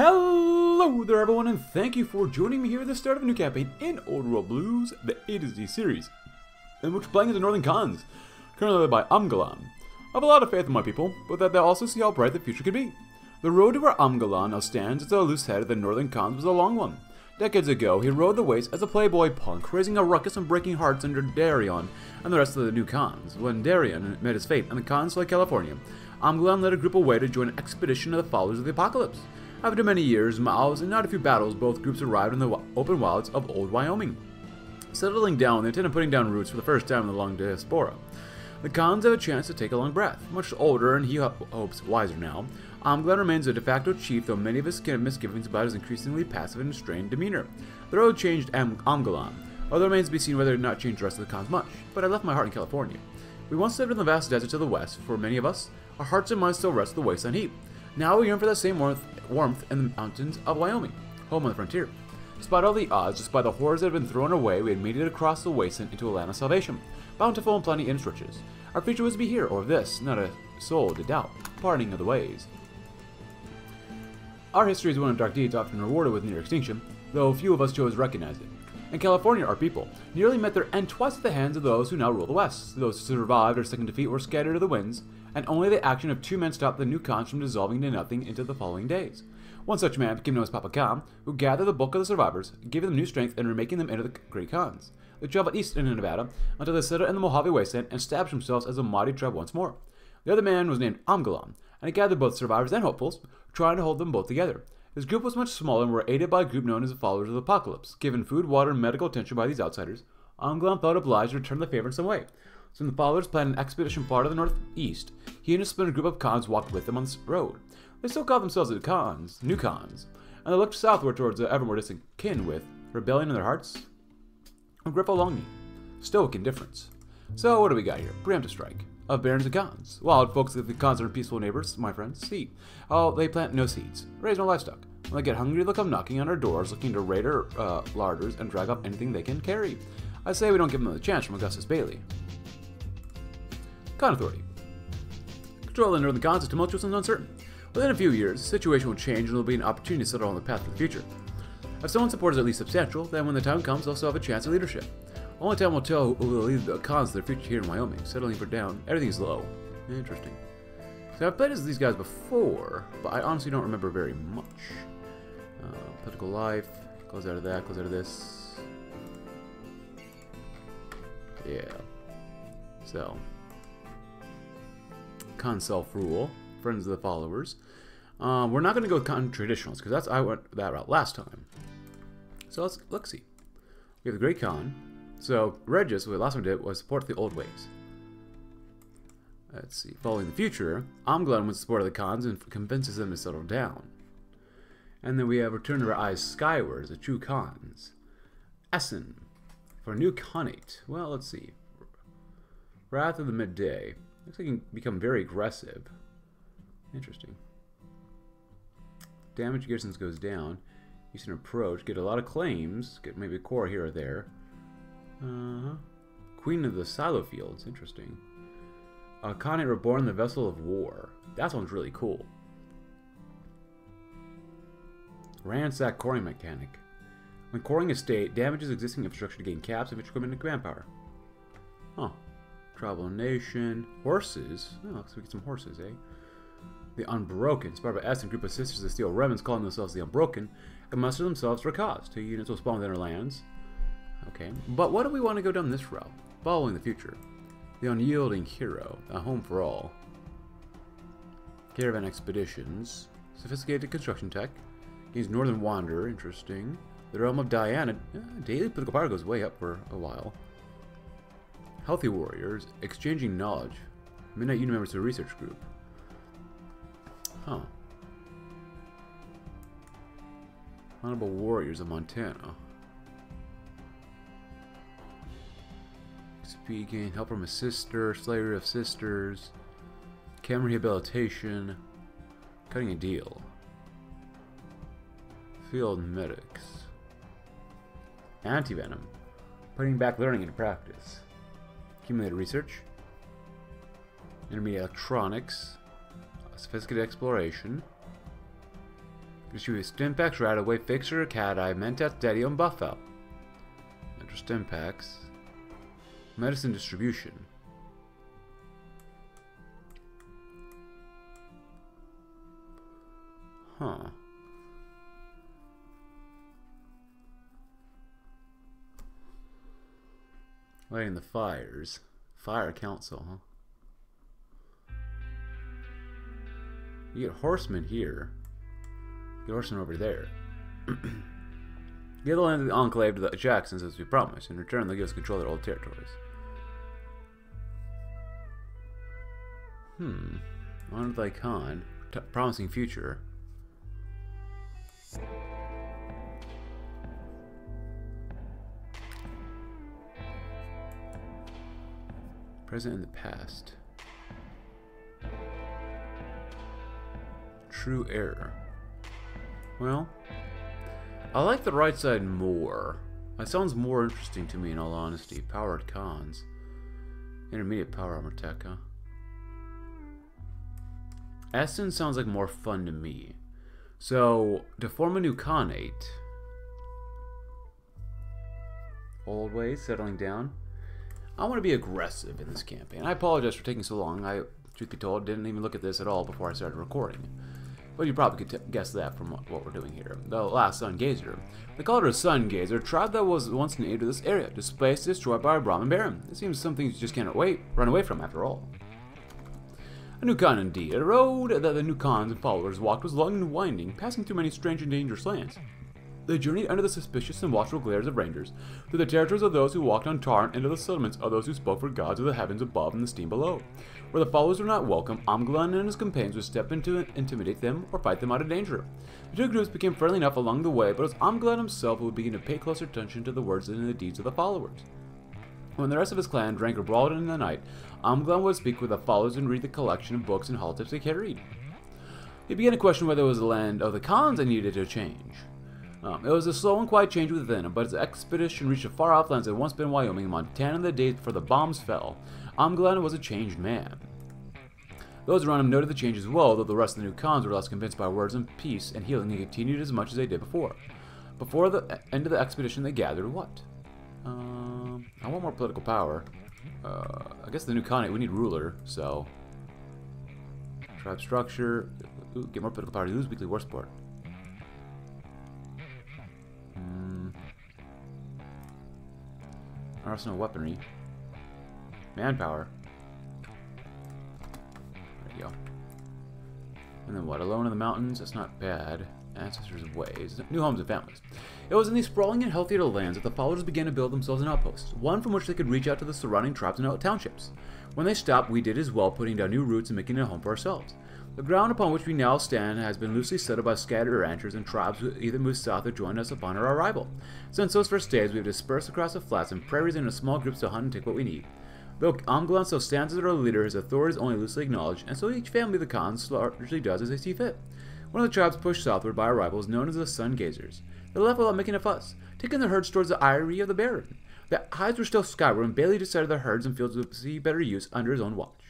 Hello there everyone, and thank you for joining me here at the start of a new campaign in Old World Blues, the A to Z series, in which playing as the Northern Khans, currently led by Amgalan. I have a lot of faith in my people, but that they also see how bright the future could be. The road to where Amgalan now stands at the loose head of the Northern Khans was a long one. Decades ago, he rode the waste as a playboy punk, raising a ruckus and breaking hearts under Darion and the rest of the new Khans. When Darion met his fate and the Khans fled California, Amgalan led a group away to join an expedition of the Followers of the Apocalypse. After many years, miles, and not a few battles, both groups arrived in the open wilds of Old Wyoming. Settling down, they intended putting down roots for the first time in the long diaspora. The Khans have a chance to take a long breath. Much older, and he hopes wiser now, Amgalan remains a de facto chief, though many of his misgivings about his increasingly passive and strained demeanor. The road changed Amgalan, although it remains to be seen whether it did not change the rest of the Khans much, but I left my heart in California. We once lived in the vast desert to the west. For many of us, our hearts and minds still rest in the wasteland heap. Now we yearn for that same warmth in the mountains of Wyoming, home on the frontier. Despite all the odds, despite the horrors that had been thrown away, we had made it across the wasteland into a land of salvation, bountiful and plenty in its riches. Our future was to be here, or this, not a soul to doubt, parting of the ways. Our history is one of dark deeds often rewarded with near extinction, though few of us chose to recognize it. In California, our people nearly met their end twice at the hands of those who now rule the West. Those who survived our second defeat were scattered to the winds, and only the action of two men stopped the new Khans from dissolving to nothing into the following days. One such man became known as Papa Khan, who gathered the bulk of the survivors, giving them new strength and remaking them into the Great Khans. They traveled east into Nevada until they settled in the Mojave Wasteland and established themselves as a mighty tribe once more. The other man was named Amgalan, and he gathered both survivors and hopefuls, trying to hold them both together. His group was much smaller and were aided by a group known as the Followers of the Apocalypse. Given food, water, and medical attention by these outsiders, Amgalan felt obliged to return the favor in some way. So when the Followers planned an expedition far to the northeast, he and his splinter group of Khans walked with them on this road. They still called themselves the Khans, New Khans, and they looked southward towards the ever more distant kin with rebellion in their hearts and grip of longing, stoic indifference. So what do we got here? Preemptive strike of barons and Khans. Wild folks of the Khans are peaceful neighbors, my friends. See, oh, they plant no seeds, raise no livestock. When they get hungry, they'll come knocking on our doors, looking to raid our larders and drag up anything they can carry. I say we don't give them the chance. From Augustus Bailey. Khan authority. Control in Northern Khans is tumultuous and uncertain. Within a few years, the situation will change and there will be an opportunity to settle on the path for the future. If someone's support is at least substantial, then when the time comes, they'll still have a chance at leadership. Only time will tell who will lead the Khans to their future here in Wyoming. Settling for down, everything's low. Interesting. So I've played as these guys before, but I honestly don't remember very much. Political life, goes out of that, goes out of this. Yeah. So. Khan self-rule, friends of the followers. We're not going to go with Khan traditionals, because that's I went that route last time. So let's see. We have the Great Khan. So Regis, what last one did was support the old ways. Let's see. Following the future, Amgalan wins the support of the Khans and convinces them to settle down. And then we have Return of Our Eyes Skywards, the true Khans. Esen, for a new Khanate. Well, let's see. Wrath of the Midday. Looks like he can become very aggressive. Interesting. Damage garrisons goes down. Use an approach. Get a lot of claims. Get maybe a core here or there. Queen of the Silo Fields. Interesting. Khanate Reborn, the Vessel of War. That one's really cool. Ransack Coring Mechanic. When coring a state, damages existing infrastructure to gain caps and equipment and command power. Huh. Tribal Nation. Horses. Oh, so we get some horses, eh? The Unbroken. Inspired by Esen, group of sisters that steal remnants, calling themselves the Unbroken, and muster themselves for a cause. Two units will spawn within our lands. Okay. But what do we want to go down this route? Following the future. The Unyielding Hero. A home for all. Caravan Expeditions. Sophisticated construction tech. Gains Northern Wanderer. Interesting. The Realm of Diana. Daily political power goes way up for a while. Healthy Warriors, Exchanging Knowledge, Midnight Unit members to a research group. Huh. Honorable Warriors of Montana. Speaking, Help from a Sister, Slayer of Sisters, Cam Rehabilitation, Cutting a Deal, Field Medics, Antivenom, Putting Back Learning into Practice. Accumulated Research, Intermediate Electronics, Sophisticated Exploration, Pursue a Stimpax, Radaway, Fixer, Cat-Eye, Mentat, Darion, Buff-Out. Enter Stimpax. Medicine Distribution. Huh. Lighting the fires. Fire Council, huh? You get horsemen here. You get horsemen over there. Give the land of the Enclave to the Jacksons as we promised. In return, they'll give us control of their old territories. Hmm. Honored thy Khan. Promising future. Present and the past. True error. Well, I like the right side more. That sounds more interesting to me, in all honesty. Powered Khans. Intermediate power armor tech, huh? Esen sounds like more fun to me. So, to form a new Khanate. Old ways, settling down. I want to be aggressive in this campaign. I apologize for taking so long. I, truth be told, didn't even look at this at all before I started recording. Well, you probably could guess that from what we're doing here. The last sun gazer. They called her a sun gazer, a tribe that was once native to this area, displaced, destroyed by a Brahmin baron. It seems some things you just can't run away from after all. A new Khan indeed. A road that the new Khans and followers walked was long and winding, passing through many strange and dangerous lands. They journeyed under the suspicious and watchful glares of rangers, through the territories of those who walked on tar, and into the settlements of those who spoke for gods of the heavens above and the steam below. Where the followers were not welcome, Amgalan and his companions would step in to intimidate them or fight them out of danger. The two groups became friendly enough along the way, but it was Amgalan himself who would begin to pay closer attention to the words and the deeds of the followers. When the rest of his clan drank or brawled in the night, Amgalan would speak with the followers and read the collection of books and hall tips they carried. He began to question whether it was the land of the Khans that needed to change. It was a slow and quiet change within him, but his expedition reached the far-off lands that had once been Wyoming and Montana in the days before the bombs fell. Amgalan was a changed man. Those around him noted the change as well, though the rest of the new Khans were less convinced by words and peace and healing and continued as much as they did before. Before the end of the expedition, they gathered what? I want more political power. I guess the new Khanate, we need ruler, so... Tribe structure, ooh, get more political power, lose weekly war support. Arsenal weaponry. Manpower. There you go. And then what? Alone in the mountains? That's not bad. Ancestors' ways. New homes and families. It was in these sprawling and healthier lands that the followers began to build themselves an outpost, one from which they could reach out to the surrounding tribes and townships. When they stopped, we did as well, putting down new roots and making it a home for ourselves. The ground upon which we now stand has been loosely settled by scattered ranchers and tribes who either moved south or joined us upon our arrival. Since those first days, we have dispersed across the flats and prairies into small groups to hunt and take what we need. Though Amgalan still stands as our leader, his authority is only loosely acknowledged, and so each family of the Khans largely does as they see fit. One of the tribes pushed southward by our rivals, known as the Sun Gazers. They left without making a fuss, taking the herds towards the eyrie of the Baron. The hides were still skyward when Bailey decided the herds and fields would see better use under his own watch.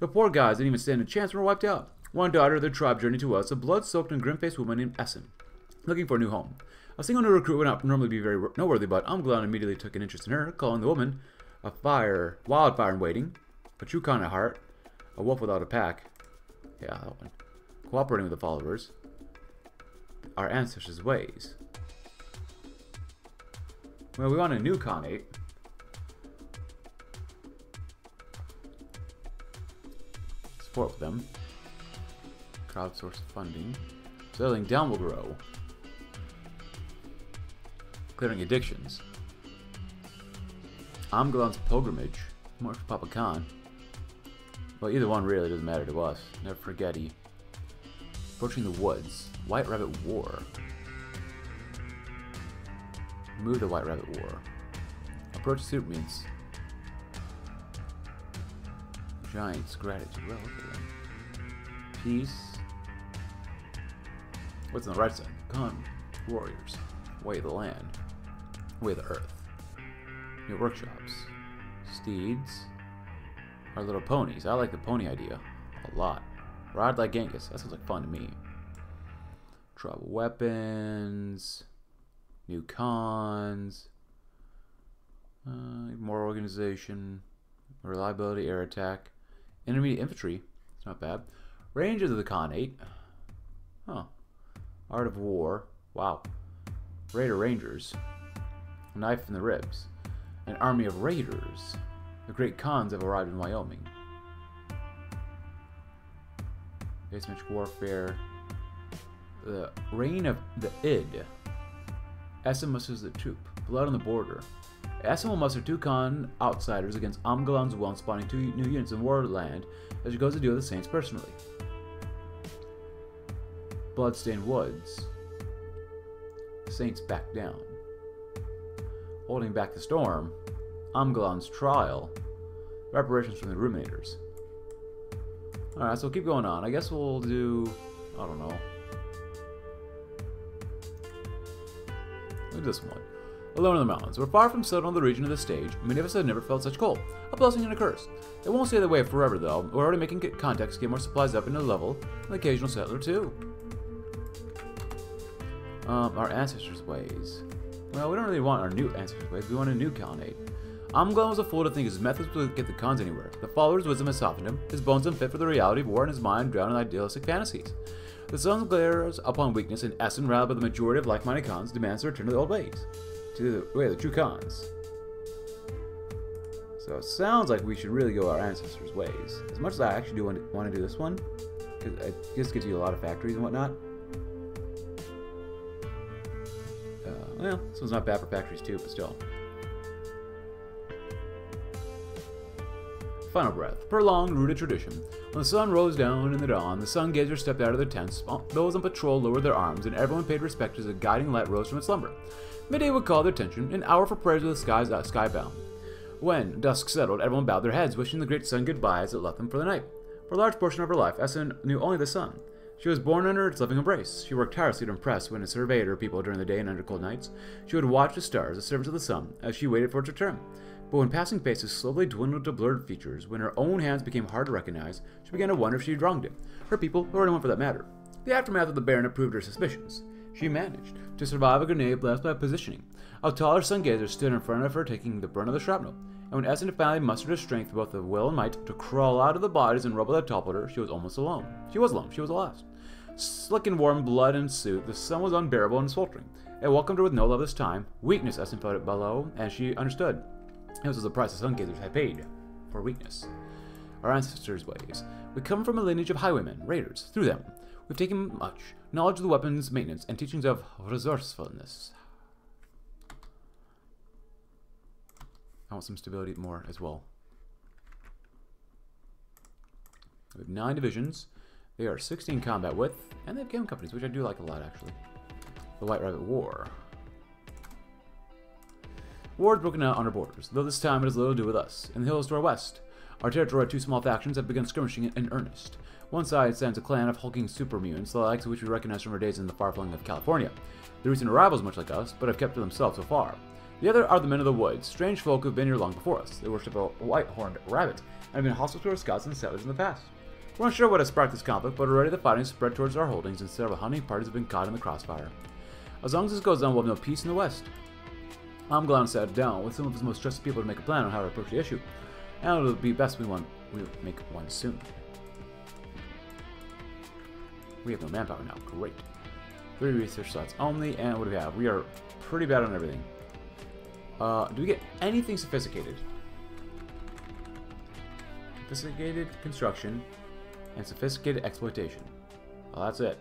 The poor guys didn't even stand a chance and were wiped out. One daughter of their tribe journeyed to us, a blood-soaked and grim-faced woman named Esen, looking for a new home. A single new recruit would not normally be very noteworthy, but Amgalan immediately took an interest in her, calling the woman a wildfire in waiting, a true Khan at heart, a wolf without a pack, yeah, that one, cooperating with the followers, our ancestors' ways. Well, we want a new Khanate. Support them. Crowdsource funding. Settling down will grow. Clearing addictions. Amgalan's pilgrimage. More for Papa Khan. Well, either one really doesn't matter to us. Never forget he. Approaching the woods. White Rabbit War. Move to White Rabbit War. Approach soup means. Giants. Gratitude. Well, look at them. Peace. What's on the right side? Khan warriors. Way of the land. Way of the earth. New workshops. Steeds. Our little ponies. I like the pony idea a lot. Ride like Genghis. That sounds like fun to me. Tribal weapons, new cons, more organization, reliability, air attack, enemy infantry. It's not bad. Range of the con 8. Huh. Art of war. Wow. Raider Rangers. Knife in the ribs. An army of raiders. The great Khans have arrived in Wyoming. Asymmetric warfare. The reign of the Id. Esen musters the troop. Blood on the border. Esen will muster 2 Khan outsiders against Amgalan's well, spawning 2 new units in Warland as she goes to deal with the Saints personally. Bloodstained Woods. Saints back down. Holding back the storm. Amgalan's trial. Reparations from the Ruminators. Alright, so we'll keep going on. I guess we'll do... I don't know. Look at this one. Alone in the mountains. We're far from settled on the region of the stage. Many of us have never felt such cold. A blessing and a curse. It won't stay that way forever, though. We're already making contacts to get more supplies up into the level. An occasional settler, too. Our ancestors' ways. Well, we don't really want our new ancestors' ways. We want a new colonnade. Amgalan was a fool to think his methods would get the Khans anywhere. The follower's wisdom has softened him, his bones unfit for the reality of war, and his mind drowned in idealistic fantasies. The sun glares upon weakness, and Esen, rather by the majority of like-minded Khans, demands to return to the old ways, to the way of the true Khans. So it sounds like we should really go our ancestors' ways. As much as I actually do want to do this one, because it just gives you a lot of factories and whatnot. Well, this one's not bad for factories too, but still. Final breath. Prolonged, rooted tradition. When the sun rose down in the dawn, the sun gazers stepped out of their tents, those on patrol lowered their arms, and everyone paid respect as a guiding light rose from its slumber. Midday would call their attention, an hour for prayers with the skies skybound. When dusk settled, everyone bowed their heads, wishing the great sun goodbye as it left them for the night. For a large portion of her life, Esen knew only the sun. She was born under its loving embrace. She worked tirelessly to impress when it surveyed her people during the day and under cold nights. She would watch the stars, the servants of the sun, as she waited for its return. But when passing faces slowly dwindled to blurred features, when her own hands became hard to recognize, she began to wonder if she had wronged it, her people, or anyone for that matter. The aftermath of the Baron approved her suspicions. She managed to survive a grenade blast by positioning. A taller sun gazer stood in front of her, taking the brunt of the shrapnel, and when Esen finally mustered her strength, both the will and might, to crawl out of the bodies and rubble that toppled her, she was almost alone. She was alone. She was lost. Slick and warm blood ensued. The sun was unbearable and sweltering. It welcomed her with no love this time. Weakness, Esen felt it below, and she understood. This was the price the sun gazers had paid for weakness. Our ancestors' ways. We come from a lineage of highwaymen, raiders. Through them, we've taken much knowledge of the weapons, maintenance, and teachings of resourcefulness. I want some stability more as well. We have 9 divisions. They are 16 combat width, and they have game companies, which I do like a lot, actually. The White Rabbit War. War is broken out on our borders, though this time it has little to do with us. In the hills to our west, our territory, 2 small factions have begun skirmishing in earnest. One side stands a clan of hulking supermutants, the likes of which we recognize from our days in the far-flung of California. The recent arrivals, much like us, but have kept to themselves so far. The other are the men of the woods, strange folk who have been here long before us. They worship a white-horned rabbit, and have been hostile to our Scots and settlers in the past. We're unsure what has sparked this conflict, but already the fighting has spread towards our holdings, and several hunting parties have been caught in the crossfire. As long as this goes on, we'll have no peace in the west. Amgalan sat down with some of his most trusted people to make a plan on how to approach the issue, and it'll be best we make one soon. We have no manpower now. Great. 3 research slots only, and what do we have? We are pretty bad on everything. Do we get anything sophisticated? Sophisticated construction and sophisticated exploitation. Well, that's it.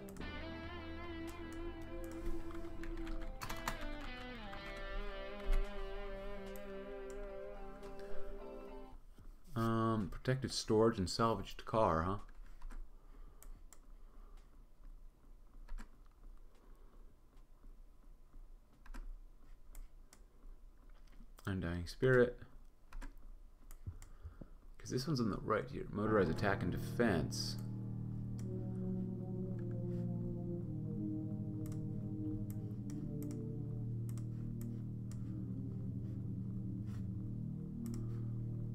Protected storage and salvaged car, huh? Undying spirit. Because this one's on the right here. Motorized attack and defense.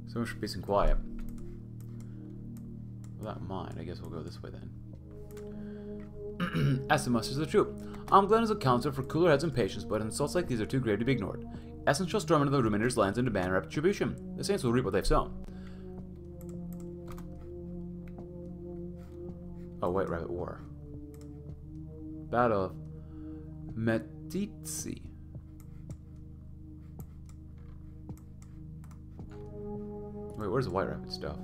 So much for peace and quiet. With that in mind, I guess we'll go this way then. Esen musters the troop. Amgalan is a counselor for cooler heads and patience, but insults like these are too grave to be ignored. Esen shall storm into the Ruminator's lands and demand retribution. The Saints will reap what they've sown. Oh, White Rabbit War. Battle of Metizi. Wait, where's the White Rabbit stuff?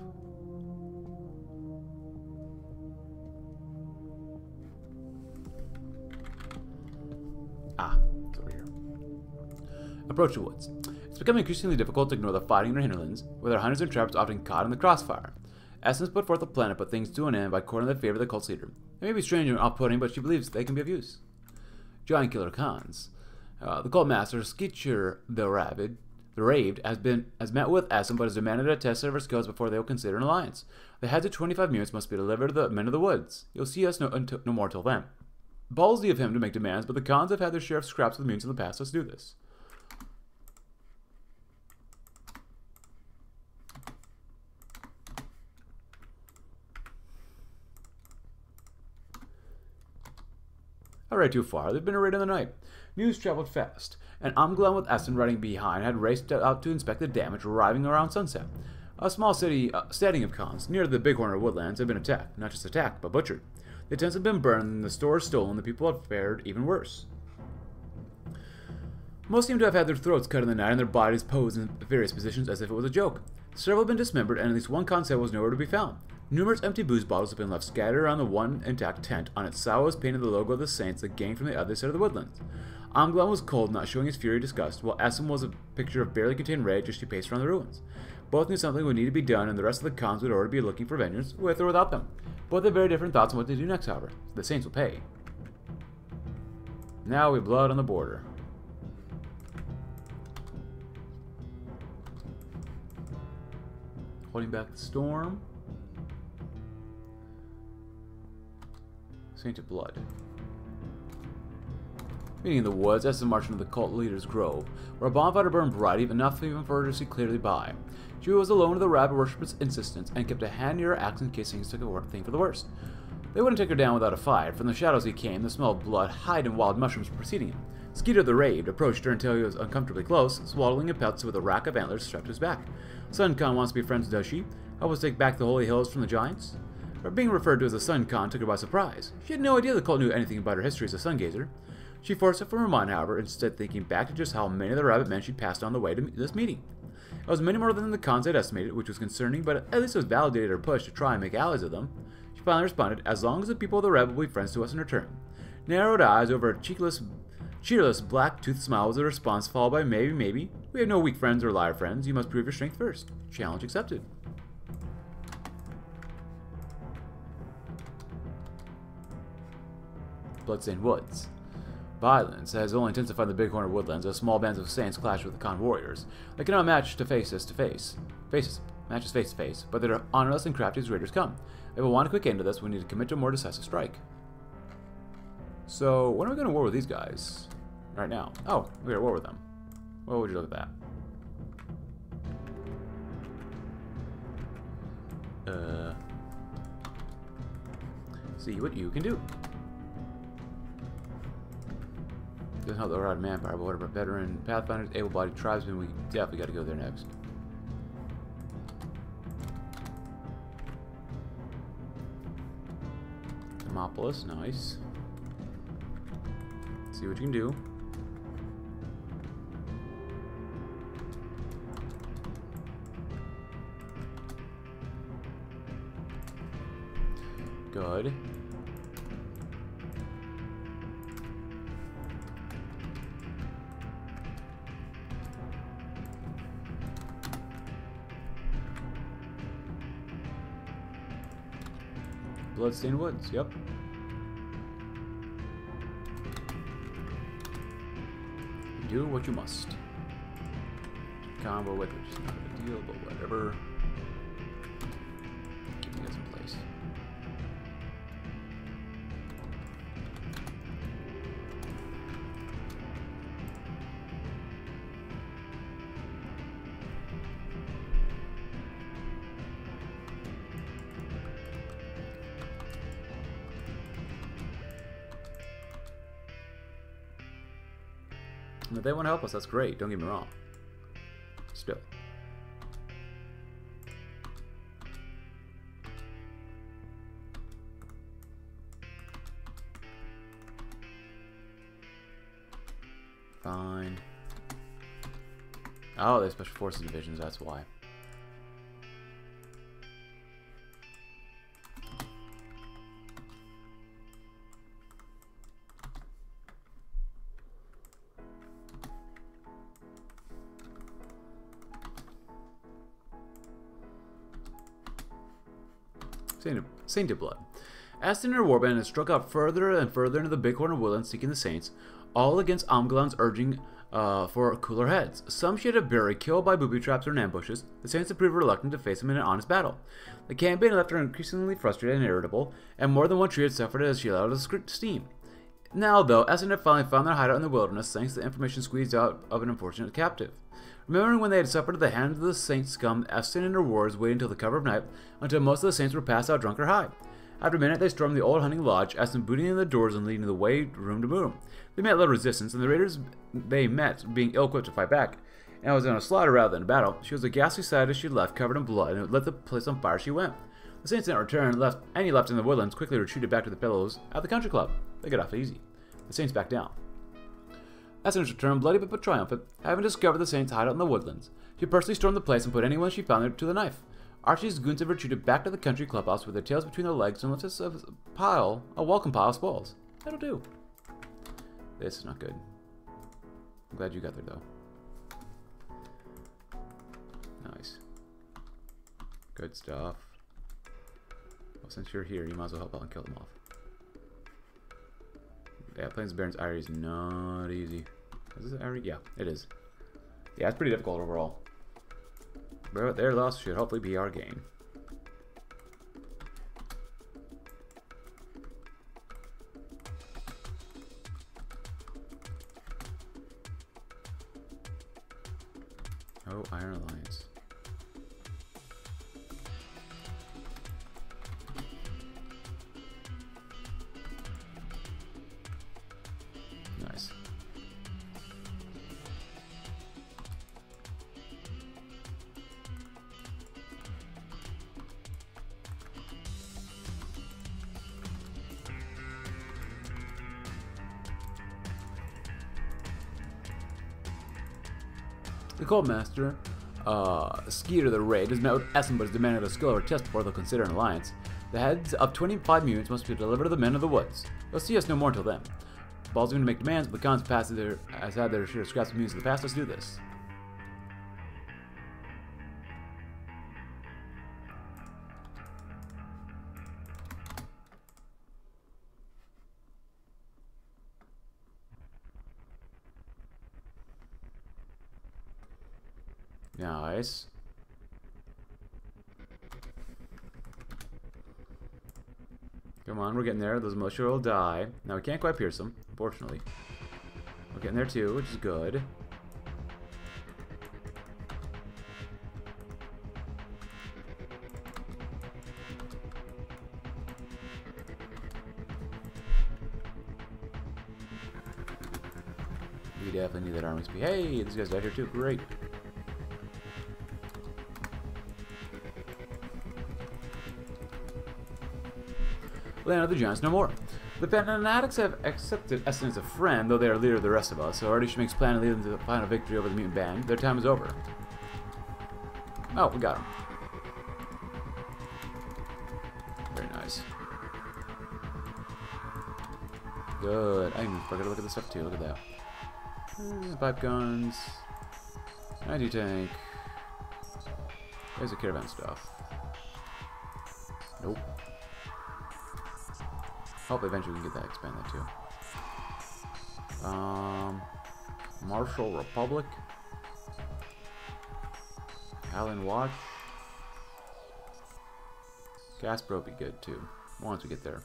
Ah, it's over here. Approach the woods. It's becoming increasingly difficult to ignore the fighting in our hinterlands, where their hunters and trappers often caught in the crossfire. Esen's put forth a plan to put things to an end by courting the favor of the cult's leader. It may be strange and off-putting, but she believes they can be of use. Giant Killer Khans. The cult master, Skeeter the Raved, has met with Esen, but has demanded a test of her skills before they will consider an alliance. The heads of 25 mutants must be delivered to the men of the woods. You'll see us no more till then. Ballsy of him to make demands, but the Khans have had their share of scraps with the mutants in the past. Let's do this. Not right too far. They've been a raid in the night. News traveled fast, and Amgalan with Esen riding behind had raced out to inspect the damage, arriving around sunset. A small city, standing of Khans, near the Bighorn or Woodlands, had been attacked. Not just attacked, but butchered. The tents had been burned, the stores stolen, the people had fared even worse. Most seemed to have had their throats cut in the night and their bodies posed in various positions as if it was a joke. Several had been dismembered, and at least one Khan's head was nowhere to be found. Numerous empty booze bottles have been left scattered around the one intact tent. On its side was painted the logo of the Saints, the gang from the other side of the woodlands. Amgalan was cold, not showing his fury or disgust, while Esen was a picture of barely contained rage as she paced around the ruins. Both knew something would need to be done, and the rest of the Khans would already be looking for vengeance, with or without them. Both had very different thoughts on what to do next, however. The Saints will pay. Now we blood on the border. Holding back the storm. Saint of Blood. Meeting in the woods, Esen marched into the cult leader's grove, where a bonfire burned bright, enough even for her to see clearly by. She was alone with the rabbit worshipper's insistence, and kept a hand near her axe in case things took a thing for the worst. They wouldn't take her down without a fight. From the shadows he came, the smell of blood, hide, and wild mushrooms preceding him. Skeeter the Raved approached her until he was uncomfortably close, swallowing a pelts with a rack of antlers strapped to his back. Sun Khan wants to be friends, does she? Help us take back the holy hills from the giants? Her being referred to as a Sun Khan took her by surprise. She had no idea the cult knew anything about her history as a sun gazer. She forced it from her mind, however, instead thinking back to just how many of the rabbit men she'd passed on the way to this meeting. It was many more than the Khans had estimated, which was concerning, but at least it was validated her push to try and make allies of them. She finally responded, as long as the people of the rabbit will be friends to us in return. Narrowed eyes over a cheerless black-toothed smile was the response, followed by maybe, maybe. We have no weak friends or liar friends. You must prove your strength first. Challenge accepted. Bloodstained Woods. Violence has only intensified the Bighorn Woodlands as small bands of Saints clash with the Khan warriors. They cannot match to face as to face. Matches face to face, but they're honorless and crafty as raiders come. If we want a quick end to this, we need to commit to a more decisive strike. So, when are we going to war with these guys? Right now. Oh, we're at war with them. Well, would you look at that? See what you can do. Doesn't help the override manpower, but whatever. Veteran, pathfinders, able-bodied tribesmen, we definitely got to go there next. Thermopolis, nice. See what you can do. Good. Bloodstained Woods, yep. Do what you must. Combo with it, just not a big deal, but whatever. Keeping this in place. If they want to help us, that's great, don't get me wrong. Still. Fine. Oh, they're special forces divisions, that's why. Sainted blood. As the inner warband struck out further and further into the Bighorn woodland seeking the saints, all against Amgalan's urging for cooler heads. Some she had to bury, killed by booby traps or in ambushes. The saints had proved reluctant to face him in an honest battle. The campaign left her increasingly frustrated and irritable, and more than one tree had suffered as she allowed it to steam. Now, though, Esen had finally found their hideout in the wilderness thanks to the information squeezed out of an unfortunate captive. Remembering when they had suffered at the hands of the saint scum, Esen and her warriors waited until the cover of night, until most of the saints were passed out drunk or high. After midnight, they stormed the old hunting lodge, Esen booting in the doors and leading the way room to room. They met little resistance, and the raiders they met being ill-equipped to fight back. And it was in a slaughter rather than a battle. She was a ghastly sight as she left, covered in blood, and lit the place on fire she went. The saints didn't return, left in the woodlands, quickly retreated back to the pillows at the country club. They got off easy. The saints back down. Esen's returned, bloody but triumphant, having discovered the saints' hideout in the woodlands. She personally stormed the place and put anyone she found there to the knife. Archie's goons have retreated back to the country clubhouse with their tails between their legs and left us a welcome pile of spoils. That'll do. This is not good. I'm glad you got there, though. Nice. Good stuff. Well, since you're here, you might as well help out and kill them off. Yeah, Plains of Baron's Eyrie is not easy. Is this Eyrie? Yeah, it is. Yeah, it's pretty difficult overall. But their loss should hopefully be our gain. Oh, Iron Alliance. Nice. The Cold Master, Skeeter the Raved, is met with Esen but is demanded a skill or test before they'll consider an alliance. The heads of 25 units must be delivered to the men of the woods. They'll see us no more until then. Balls are going to make demands, but Khan's past has had their share of scraps of mutants in the past. Let's do this. Nice. Come on, we're getting there. Those militia will die. Now, we can't quite pierce them, unfortunately. We're getting there too, which is good. We definitely need that army speed. Hey, these guys died here too. Great. Land of the Giants no more. The fanatics have accepted Esen as a friend, though they are leader of the rest of us, so already she makes plan to lead them to the final victory over the mutant band. Their time is over. Oh, we got him. Very nice. Good. I even forgot to look at this stuff too. Look at that. Pipe guns. 90 tank. There's the caravan stuff. Nope. Hopefully eventually we can get that expanded too. Martial Republic. Alan Watch. Casper will be good too, once we get there.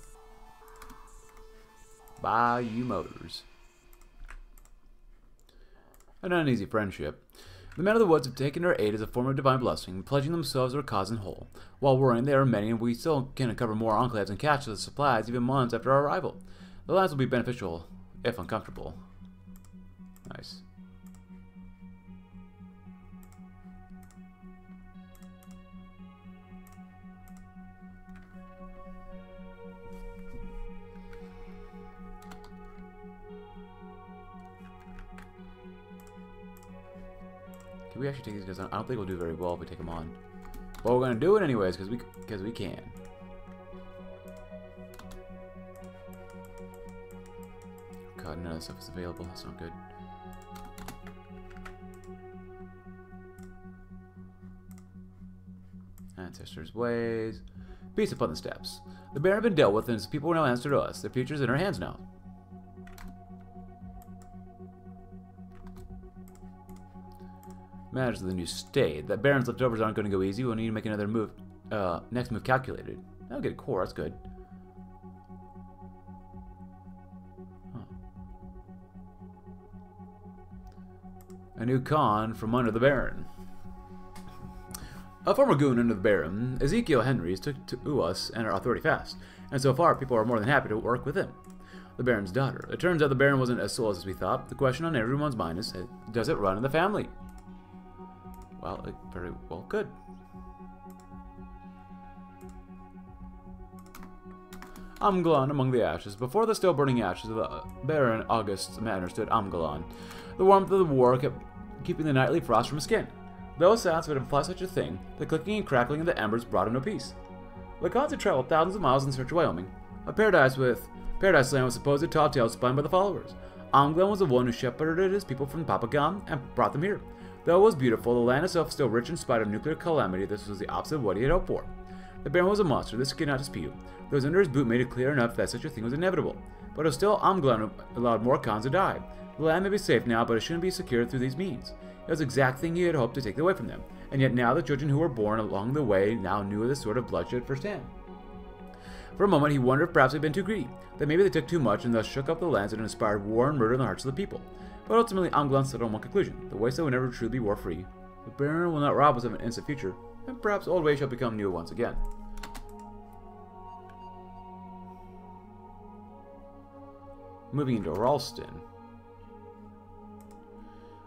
Bayou Motors. An uneasy friendship. The men of the woods have taken our aid as a form of divine blessing, pledging themselves to our cause and whole. While worrying, there are many, and we still can uncover more enclaves and catch the supplies even months after our arrival. The alliance will be beneficial, if uncomfortable. Nice. we actually take these guys on? I don't think we'll do very well if we take them on. But we're gonna do it anyways, because we can. God, none of that stuff is available. That's not good. Ancestors' ways. Peace upon the steps. The bear had been dealt with, and his people were no answer to us. Their future's in our hands now. Matters of the new state. That Baron's leftovers aren't going to go easy. We'll need to make another move. Next move calculated. That'll get a core. That's good. Huh. A new Khan from under the Baron. A former goon under the Baron, Ezekiel Henry, took to us and our authority fast. And so far, people are more than happy to work with him. The Baron's daughter. It turns out the Baron wasn't as soulless as we thought. The question on everyone's mind is, does it run in the family? Well, it very well could. Amgalan among the ashes. Before the still-burning ashes of the Baron August's manor stood Amgalan. The warmth of the war kept keeping the nightly frost from his skin. Though sounds would imply such a thing, the clicking and crackling of the embers brought him no peace. The Khans had traveled thousands of miles in search of Wyoming, a paradise land with supposed tall tales spun by the followers. Amgalan was the one who shepherded his people from Papa Khan and brought them here. Though it was beautiful, the land itself still rich in spite of nuclear calamity, this was the opposite of what he had hoped for. The Baron was a monster, this he could not dispute. Those under his boot made it clear enough that such a thing was inevitable. But it was still Amgalan allowed more Khans to die. The land may be safe now, but it shouldn't be secured through these means. It was the exact thing he had hoped to take away from them, and yet now the children who were born along the way now knew of this sort of bloodshed firsthand. For a moment, he wondered if perhaps they'd been too greedy, that maybe they took too much and thus shook up the lands and inspired war and murder in the hearts of the people. But ultimately, Amgalan settled on one conclusion. The wasteland will never truly be war-free. The Baron will not rob us of an instant future, and perhaps old ways shall become new once again. Moving into Ralston.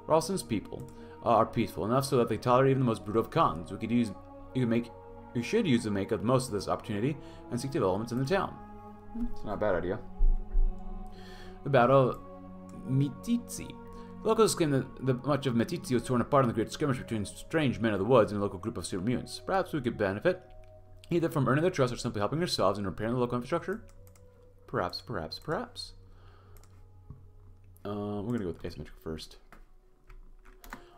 Ralston's people are peaceful enough so that they tolerate even the most brutal of Khans. You should use to make the most of this opportunity and seek developments in the town. It's not a bad idea. The Battle of Metizi. The locals claim that much of Metizi was torn apart in the great skirmish between strange men of the woods and a local group of super mutants. Perhaps we could benefit either from earning their trust or simply helping ourselves in repairing the local infrastructure. Perhaps. We're going to go with asymmetric first.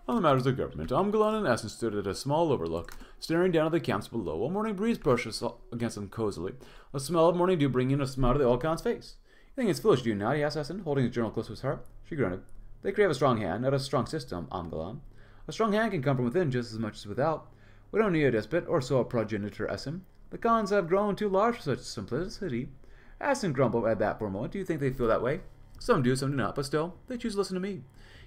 On the matters of government, Amgalan and Esen stood at a small overlook, staring down at the camps below, while morning breeze brushed against them cozily. The smell of morning dew bringing a smile to the old Khan's face. "You think it's foolish, do you not?" he asked Esen, holding his journal close to his heart. She grunted. "They create a strong hand, not a strong system, Amgalan. A strong hand can come from within just as much as without. We don't need a despot, or so a progenitor, Esen. The Khans have grown too large for such simplicity." Esen grumbled at that for a moment. "Do you think they feel that way?" "Some do, some do not, but still, they choose to listen to me.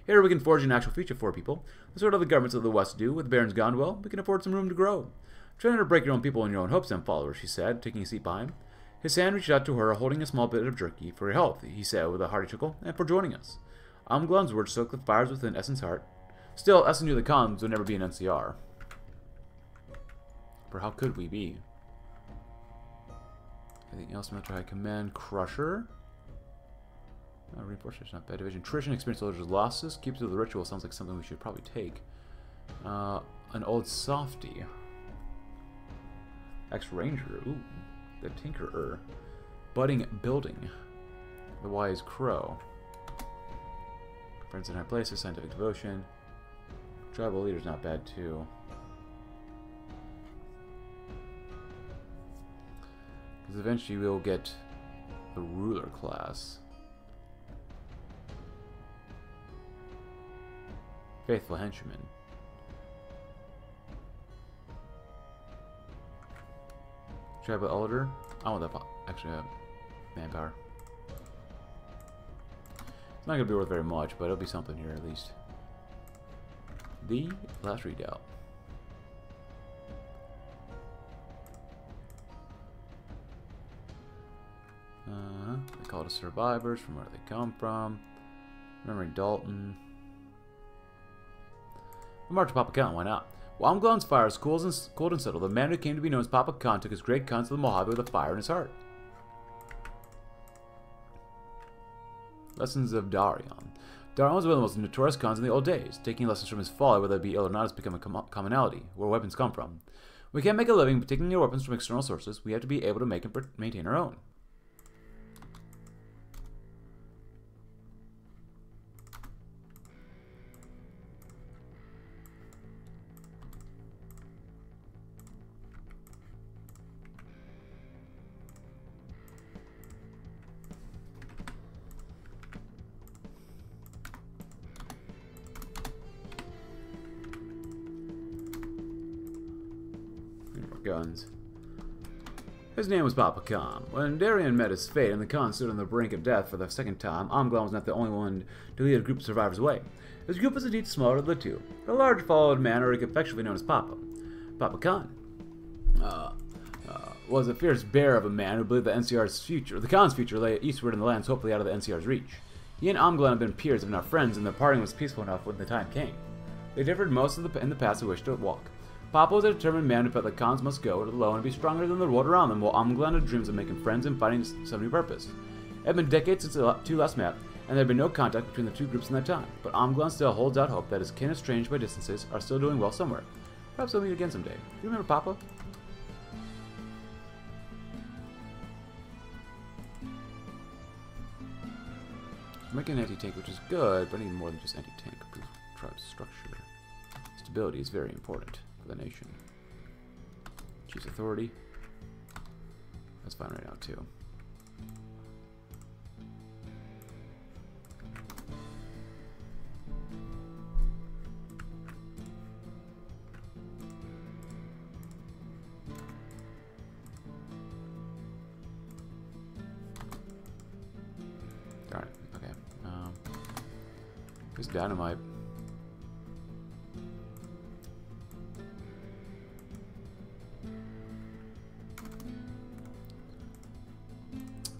Here we can forge an actual future for people. That's what other governments of the West do. With the Baron's gone, well, we can afford some room to grow. Try not to break your own people and your own hopes and followers," she said, taking a seat by him. His hand reached out to her, holding a small bit of jerky. "For your health," he said with a hearty chuckle, "and for joining us." Amgalan's words soaked the fires within Essen's heart. Still, Esen knew the Khans would never be an NCR. For how could we be? Anything else? I'm going to try Command Crusher. Reinforcement's not bad. Division Trition experienced soldiers' losses. Keeps of the ritual sounds like something we should probably take. An old softy. Ex-ranger. Ooh. The tinkerer. Budding building. The wise crow. Friends in high places. Scientific devotion. Tribal leader's not bad too. Because eventually we'll get the ruler class. Faithful henchman. Tribal elder. I want that. Actually, manpower. It's not gonna be worth very much, but it'll be something here at least. The last redoubt. They call it survivors. From where they come from. Remembering Dalton. The march to Papa Khan, why not? While Amgalan's fires cooled and settled, the man who came to be known as Papa Khan took his great guns to the Mojave with a fire in his heart. Lessons of Darion. Darion was one of the most notorious cons in the old days, taking lessons from his folly, whether it be ill or not, has become a commonality, where weapons come from. We can't make a living by taking your weapons from external sources, we have to be able to make and maintain our own. Guns. His name was Papa Khan. When Darion met his fate and the Khan stood on the brink of death for the second time, Amgalan was not the only one to lead a group of survivors away. His group was indeed smaller of the two, but a large followed man already affectionately known as Papa. Papa Khan was a fierce bear of a man who believed the Khan's future lay eastward in the lands hopefully out of the NCR's reach. He and Amgalan had been peers if not friends, and their parting was peaceful enough when the time came. They differed most in the paths they wished to walk. Papa was a determined man who felt the Khans must go it alone and be stronger than the world around them, while Amgalan had dreams of making friends and finding some new purpose. It had been decades since the two last met, and there had been no contact between the two groups in that time, but Amgalan still holds out hope that his kin estranged by distances are still doing well somewhere. Perhaps they'll meet again someday. Do you remember Papa? I'm making an anti-tank, which is good, but I need more than just anti-tank. Tribe structure. Stability is very important. The nation. Choose authority. That's fine right now too. Got it. Okay. This dynamite.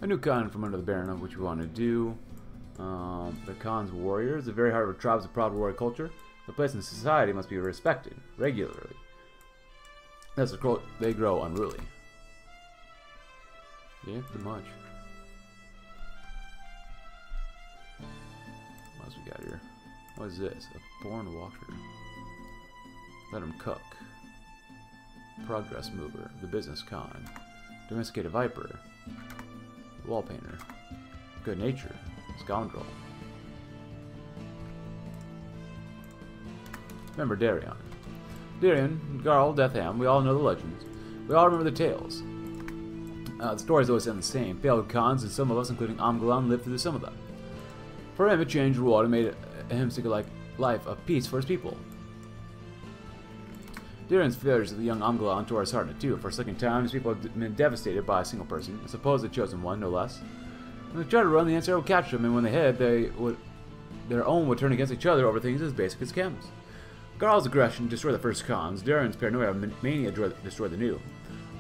A new Khan from under the Baron of which we want to do. The Khan's warrior is the very heart of a tribe's proud warrior culture. The place in society must be respected regularly. That's the quote, they grow unruly. Yeah, pretty much. What else we got here? What is this? A born walker. Let him cook. Progress mover. The business Khan. Domesticate a viper. Wall painter, good nature, scoundrel. Remember Darion. Darion, Garl, Deathham, we all know the legends. We all remember the tales. The stories always sound the same. Failed Khans, and some of us, including Amgalan, lived through some of them. For him, it changed the world and made him seek a life of peace for his people. Darion's failures of the young Amgalan tore his heart in two. For a second time, his people had been devastated by a single person, a supposedly chosen one, no less. When they tried to run, the NCR would catch them, and when they hid, their own would turn against each other over things as basic as camels. Garl's aggression destroyed the first Khans. Darion's paranoia and mania destroyed the new.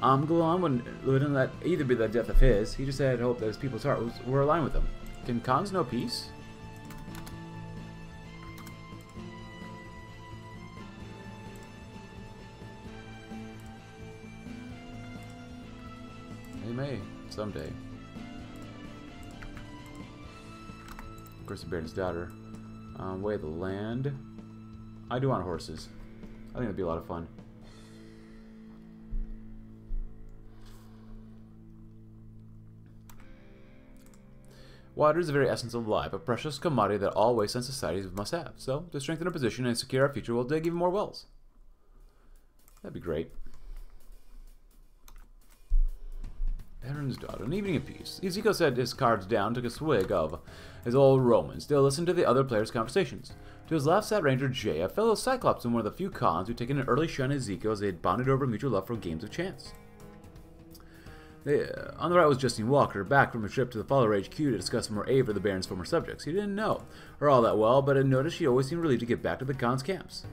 Amgalan wouldn't let either be the death of his. He just had hope that his people's hearts were aligned with him. Can Khans know peace? Someday. Of course, the Baron's daughter. Way of the land. I do want horses. I think it'd be a lot of fun. Water is the very essence of life, a precious commodity that all wasteland societies must have. So, to strengthen our position and secure our future, we'll dig even more wells. That'd be great. Baron's daughter, an evening of peace. Ezekiel set his cards down, took a swig of his old Roman, still listened to the other players' conversations. To his left sat Ranger Jay, a fellow Cyclops and one of the few Khans who'd taken an early shun at Ezekiel as they had bonded over mutual love for games of chance. On the right was Justine Walker, back from a trip to the Follower HQ to discuss more aid for the Baron's former subjects. He didn't know her all that well, but had noticed she always seemed relieved to get back to the Khans' camps.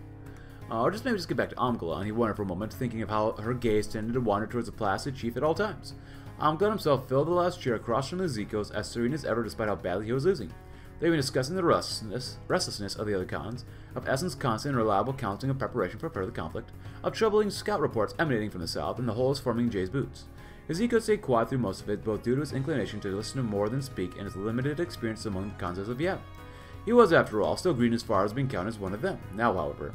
Or maybe just get back to Amgalan, he wondered for a moment, thinking of how her gaze tended to wander towards the placid chief at all times. Amgalan himself filled the last chair across from Ezekiel's, as serene as ever despite how badly he was losing. They were discussing the restlessness of the other Khans, of Essen's constant and reliable counseling of preparation for further conflict, of troubling scout reports emanating from the south, and the holes forming Jay's boots. Ezekiel stayed quiet through most of it, both due to his inclination to listen to more than speak and his limited experience among the Khans as of yet. He was, after all, still green as far as being counted as one of them. Now, however,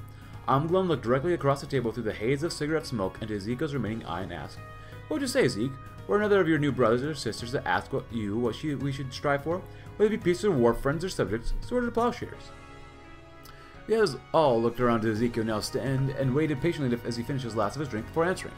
Amgalan looked directly across the table through the haze of cigarette smoke into Ezekiel's remaining eye and asked, "What would you say, Zeke? Were another of your new brothers or sisters to ask what we should strive for? Whether it be pieces of war, friends, or subjects, sword or plowshares?" The others all looked around to Ezekiel now stand and waited patiently as he finished his last of his drink before answering.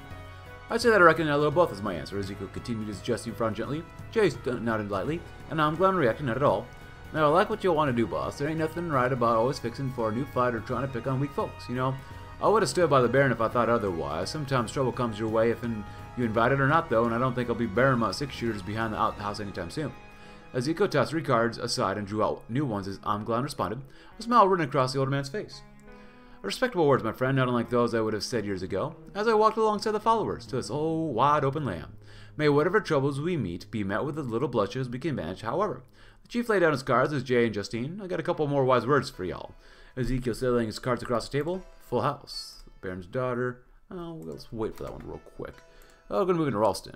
"I'd say that I reckon I love both," is my answer. Ezekiel continued his jesting frown gently. Jay nodded lightly, and Amgalan reacted not at all. "Now, I like what you'll want to do, boss. There ain't nothing right about always fixing for a new fight or trying to pick on weak folks, you know. I would have stood by the Baron if I thought otherwise. Sometimes trouble comes your way if you invite it or not, though, and I don't think I'll be bearing my six-shooters behind the outhouse anytime soon." Ezekiel tossed 3 cards aside and drew out new ones as Amgalan responded, a smile running across the old man's face. "Respectable words, my friend, not unlike those I would have said years ago, as I walked alongside the followers to this old wide-open land. May whatever troubles we meet be met with as little blushes we can manage, however." The chief laid down his cards as Jay and Justine. "I got a couple more wise words for y'all." Ezekiel said, laying his cards across the table. "Full house. The Baron's daughter." Oh, let's wait for that one real quick. Oh, we're going to move into Ralston.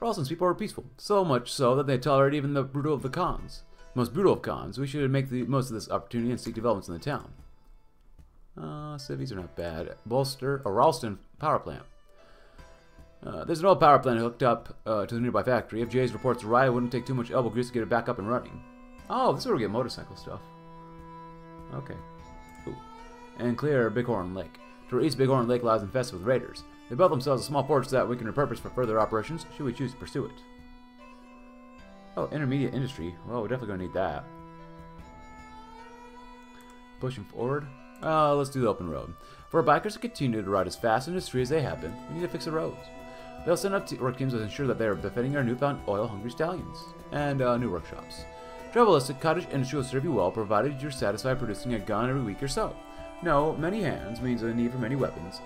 Ralston's people are peaceful, so much so that they tolerate even the brutal of the Khans. Most brutal of Khans, we should make the most of this opportunity and seek developments in the town. Civvies are not bad. Bolster a Ralston power plant. There's an old power plant hooked up to the nearby factory. If Jay's reports are right, it wouldn't take too much elbow grease to get it back up and running. Oh, this is where we get motorcycle stuff. Okay. Ooh. And clear Bighorn Lake. To our east, Bighorn Lake lies infested with raiders. They built themselves a small porch that we can repurpose for further operations, should we choose to pursue it. Oh, intermediate industry. Well, we're definitely going to need that. Pushing forward. Let's do the open road. For our bikers to continue to ride as fast and as free as they have been, we need to fix the roads. They'll send up work teams to ensure that they are befitting our newfound oil-hungry stallions. And new workshops. Travelistic cottage industry will serve you well, provided you're satisfied producing a gun every week or so. No, many hands means a need for many weapons.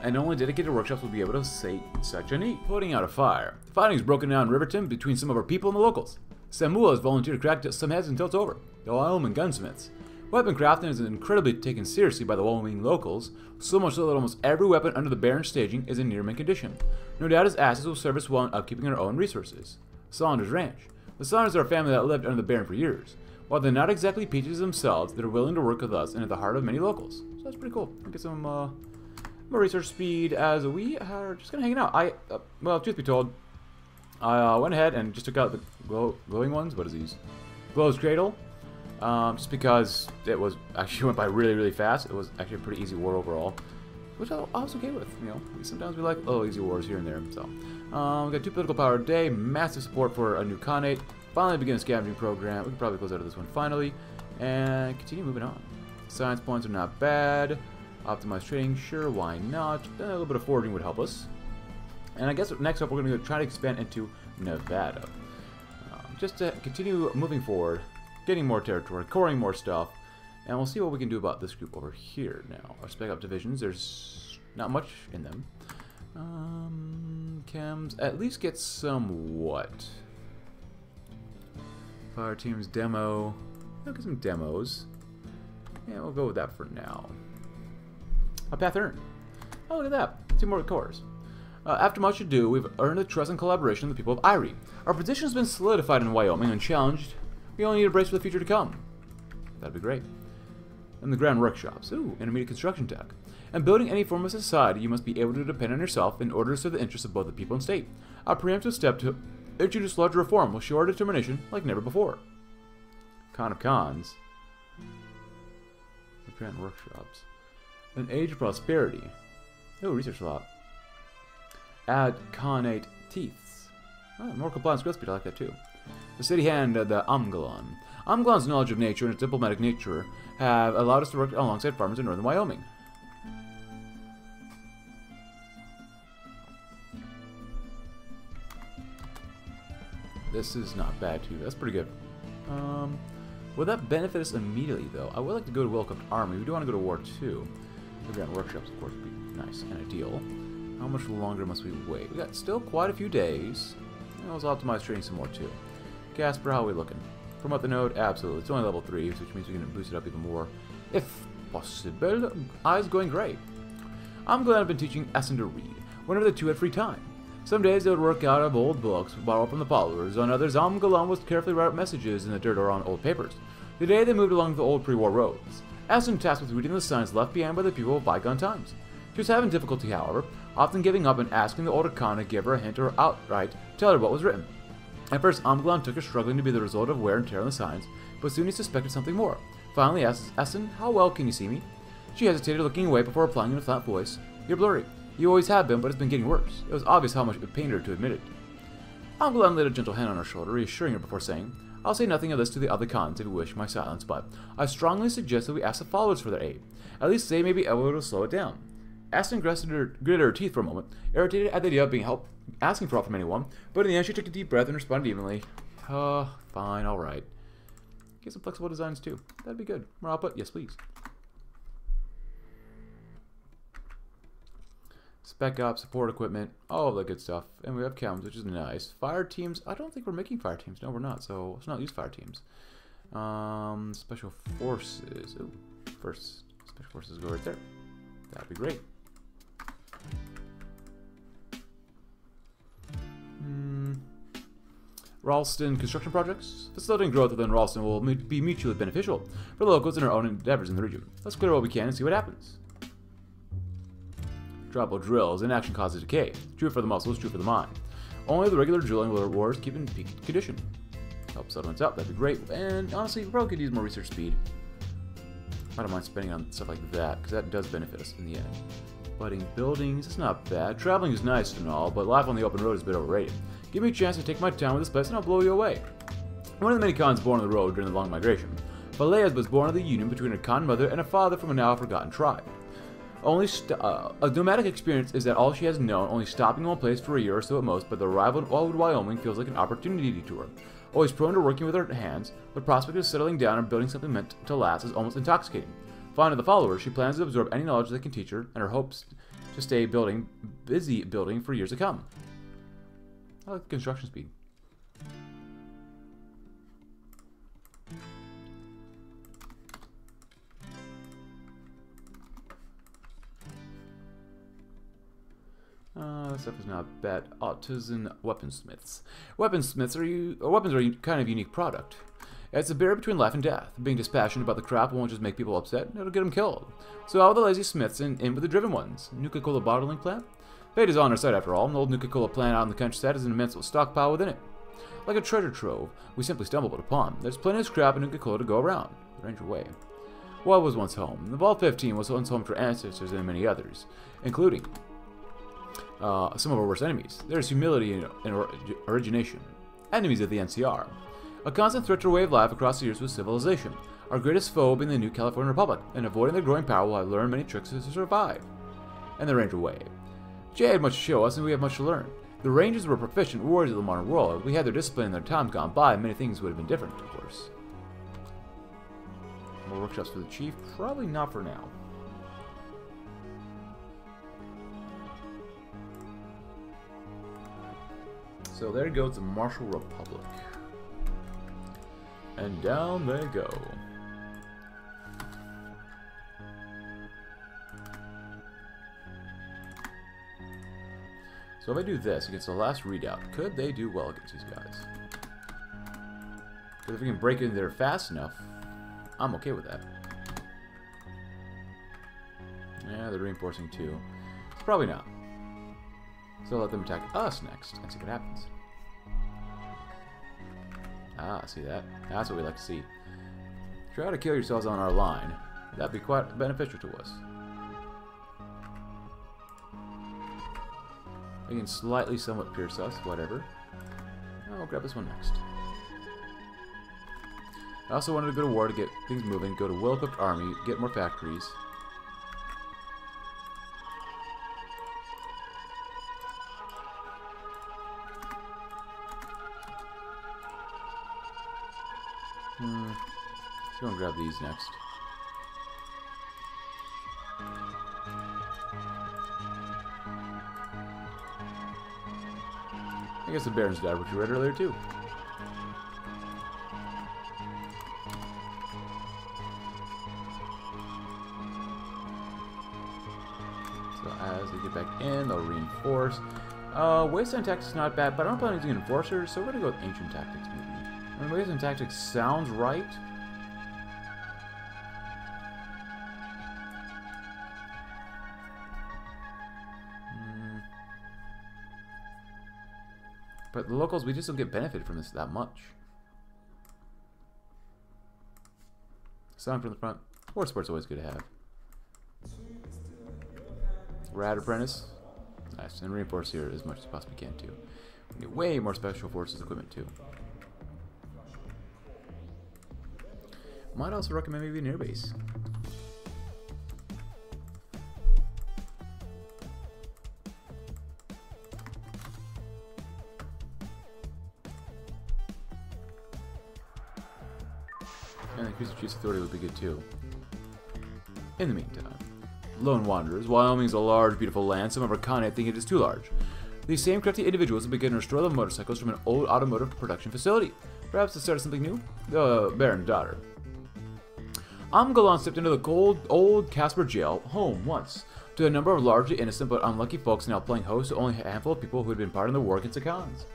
And only dedicated workshops will be able to sate such a need. Putting out a fire. The fighting is broken down in Riverton between some of our people and the locals. Samula has volunteered to crack some heads until it's over. The Wyoming gunsmiths. Weapon crafting is incredibly taken seriously by the Wyoming locals, so much so that almost every weapon under the Baron's staging is in near mint condition. No doubt his assets will serve us well in upkeeping our own resources. Saunders Ranch. The Saunders are a family that lived under the Baron for years. While they're not exactly peaches themselves, they're willing to work with us and at the heart of many locals. So that's pretty cool. I'll get some, more research speed as we are just gonna hang out. Well, truth be told, I went ahead and just took out the glowing ones. What is these? Glow's Cradle. Just because it was actually went by really, really fast. It was actually a pretty easy war overall, which I was okay with. You know, sometimes we like little easy wars here and there. So we got 2 political power a day, massive support for a new Khanate. Finally, begin a scavenging program. We can probably close out of this one finally, and continue moving on. Science points are not bad. Optimized trading, sure, why not? A little bit of foraging would help us. And I guess next up we're going to try to expand into Nevada. Just to continue moving forward, getting more territory, coring more stuff, and we'll see what we can do about this group over here now. Our spec up divisions, there's not much in them. Chems, at least get somewhat. Fire teams, demo. Look at some demos. Yeah, we'll go with that for now. A path earned. Oh, look at that. 2 more cores. After much ado, we've earned the trust and collaboration of the people of Irie. Our position has been solidified in Wyoming and challenged. We only need a brace for the future to come. That'd be great. And the Grand Workshops. Ooh, intermediate construction tech. And building any form of society, you must be able to depend on yourself in order to serve the interests of both the people and state. Our preemptive step to introduce larger reform will show our determination like never before. Con of Cons. The Grand Workshops. An Age of Prosperity. Ooh, research lab. Add Khanate Teeths. Oh, more compliance growth speed, I like that too. The city hand, the Amgalan. Amgalan's knowledge of nature and its diplomatic nature have allowed us to work alongside farmers in northern Wyoming. This is not bad too. That's pretty good. Would that benefit us immediately though? I would like to go to Welcomed Army. We do want to go to war too. The Grand Workshops, of course, would be nice and ideal. How much longer must we wait? We got still quite a few days. Let's optimize trading some more too. Casper, how are we looking? Promote the node? Absolutely. It's only level 3, which means we can boost it up even more, if possible. Eyes going great. I'm glad I've been teaching Esen to read whenever the two had free time. Some days they would work out of old books borrowed from the followers, on others Amgalan would carefully write up messages in the dirt or on old papers. Today they moved along the old pre-war roads. Esen tasked with reading the signs left behind by the people of bygone times. She was having difficulty, however, often giving up and asking the older Khan to give her a hint or outright tell her what was written. At first, Amgalan took her struggling to be the result of wear and tear on the signs, but soon he suspected something more. Finally asked Esen, "How well can you see me?" She hesitated, looking away before replying in a flat voice, "You're blurry. You always have been, but it's been getting worse." It was obvious how much it pained her to admit it. Amgalan laid a gentle hand on her shoulder, reassuring her before saying, "I'll say nothing of this to the other Khans if you wish my silence, but I strongly suggest that we ask the followers for their aid. At least they may be able to slow it down." Esen gritted her teeth for a moment, irritated at the idea of asking for help from anyone, but in the end she took a deep breath and responded evenly, "Fine, alright." Get some flexible designs too. That'd be good. More output? Yes, please. Spec ops, support equipment, all of the good stuff. And we have chems, which is nice. Fire teams, I don't think we're making fire teams. No, we're not, so let's not use fire teams. Special forces. Ooh, first special forces go right there. That'd be great. Ralston construction projects. Facilitating growth within Ralston will be mutually beneficial for locals and our own endeavors in the region. Let's clear what we can and see what happens. Dropple drills. Inaction causes decay. True for the muscles, true for the mind. Only the regular drilling will reward keep in peak condition. Help settlements out. That'd be great. And honestly, we probably could use more research speed. I don't mind spending on stuff like that, because that does benefit us in the end. Budding buildings, it's not bad. Traveling is nice and all, but life on the open road is a bit overrated. Give me a chance to take my time with this place and I'll blow you away. One of the many Khans born on the road during the long migration, Balayas was born of the union between a Khan mother and a father from a now forgotten tribe. Only a nomadic experience is that all she has known, only stopping in one place for a year or so at most, but the arrival in Old Wyoming feels like an opportunity to her. Always prone to working with her hands, the prospect of settling down and building something meant to last is almost intoxicating. Fond of the followers, she plans to absorb any knowledge they can teach her, and her hopes to stay busy building for years to come. I like the construction speed. That stuff is not bad. Artisan weaponsmiths. Weapons are a kind of unique product. It's a barrier between life and death. Being dispassionate about the craft won't just make people upset, it'll get them killed. So out with the lazy smiths and in with the driven ones. Nuka-Cola bottling plant? Fate is on our side after all. An old Nuka-Cola plant out in the countryside has an immense stockpile within it. Like a treasure trove, we simply stumbled upon. There's plenty of scrap and Nuka-Cola to go around. The Ranger Way. What was once home? The Vault 15 was once home to ancestors and many others, including some of our worst enemies. There's humility in origination. Enemies of the NCR. A constant threat to our way of life across the years was civilization. Our greatest foe being the New California Republic, and avoiding their growing power while I learned many tricks to survive. And the Ranger Way. Jay had much to show us, and we have much to learn. The Rangers were proficient warriors of the modern world. If we had their discipline in their time gone by, many things would have been different, of course. More workshops for the Chief? Probably not for now. So there goes the Martial Republic. And down they go. So if I do this against the last readout, could they do well against these guys? Because if we can break in there fast enough, I'm okay with that. Yeah, they're reinforcing too. It's probably not. So let them attack us next and see what happens. Ah, see that? That's what we like to see. Try to kill yourselves on our line. That'd be quite beneficial to us. They can slightly somewhat pierce us, whatever. I'll grab this one next. I also wanted to go to war to get things moving, go to well-equipped army, get more factories. Let's go and grab these next. I guess the Baron's Guide, which we read earlier too. So as they get back in, they'll reinforce. Wasteland Tactics not bad, but I don't plan on using Enforcer, so we're gonna go with Ancient Tactics maybe. I mean, Wasteland Tactics sounds right. But the locals, we just don't get benefit from this that much. Sound from the front. War Sport's always good to have. Rad Apprentice. Nice. And reinforce here as much as possibly can, too. We get way more Special Forces equipment, too. Might also recommend maybe an airbase. And increase the Chief's authority would be good too. In the meantime, Lone Wanderers, Wyoming is a large, beautiful land. Some of our kind think it is too large. These same crafty individuals will begin to restore the motorcycles from an old automotive production facility. Perhaps to start something new? The Baron's daughter. Amgalan stepped into the cold, old Casper jail home once, to a number of largely innocent but unlucky folks now playing host to only a handful of people who had been part of the war against the Khans.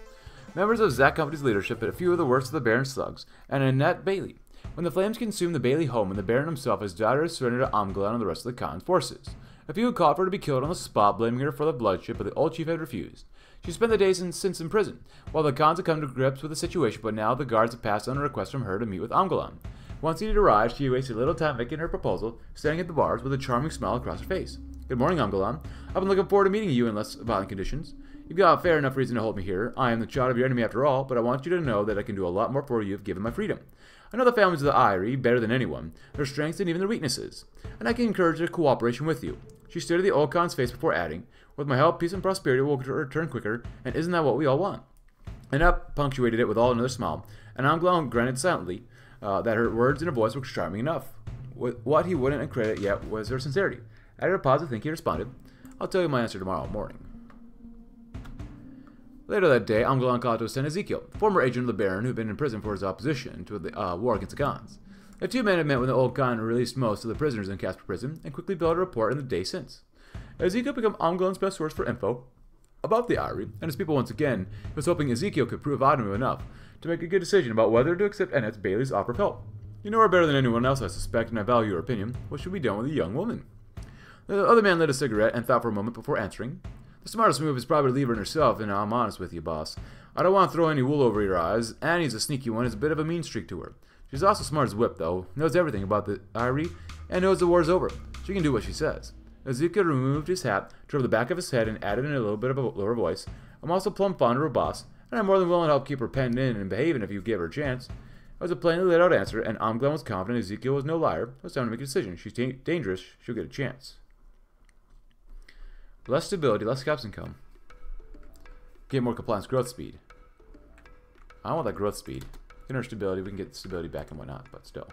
Members of Zach Company's leadership, but a few of the worst of the Baron's slugs, and Annette Bailey. When the flames consumed the Bailey home and the Baron himself, his daughter surrendered to Amgalan and the rest of the Khan forces. A few called for her to be killed on the spot, blaming her for the bloodshed, but the old chief had refused. She spent the days since in prison, while the Khans had come to grips with the situation, but now the guards had passed on a request from her to meet with Amgalan. Once he had arrived, she wasted little time making her proposal, standing at the bars with a charming smile across her face. Good morning, Amgalan. I've been looking forward to meeting you in less violent conditions. You've got a fair enough reason to hold me here. I am the child of your enemy after all, but I want you to know that I can do a lot more for you if given my freedom. I know the families of the Irie better than anyone, their strengths and even their weaknesses, and I can encourage their cooperation with you. She stared at the old Khan's face before adding, with my help, peace and prosperity will return quicker, and isn't that what we all want? And up punctuated it with all another smile, and Amgalan granted silently that her words and her voice were charming enough. What he wouldn't credit yet was her sincerity. After a pause, I think he responded, I'll tell you my answer tomorrow morning. Later that day, Amgalan called to Esen Ezekiel, former agent of the Baron who had been in prison for his opposition to the war against the Khans. The two men had met when the old Khan released most of the prisoners in Casper Prison and quickly built a report in the day since. Ezekiel became Amgalan's best source for info about the Irie and his people once again. He was hoping Ezekiel could prove Adam enough to make a good decision about whether to accept Annette Bailey's offer of help. You know her better than anyone else, I suspect, and I value your opinion. What should be done with the young woman? The other man lit a cigarette and thought for a moment before answering. The smartest move is probably to leave her herself, and I'm honest with you, boss. I don't want to throw any wool over your eyes. Annie's a sneaky one, has a bit of a mean streak to her. She's also smart as a whip, though. Knows everything about the Irie, and knows the war's over. She can do what she says. Ezekiel removed his hat, turned the back of his head, and added in a little bit of a lower voice, I'm also plumb fond of her, boss, and I'm more than willing to help keep her penned in and behaving if you give her a chance. It was a plainly laid out answer, and Amgalan was confident Ezekiel was no liar. It was time to make a decision. She's dangerous. She'll get a chance. Less stability, less caps income. Get more compliance, growth speed. I want that growth speed. Get our stability, we can get stability back and whatnot, but still.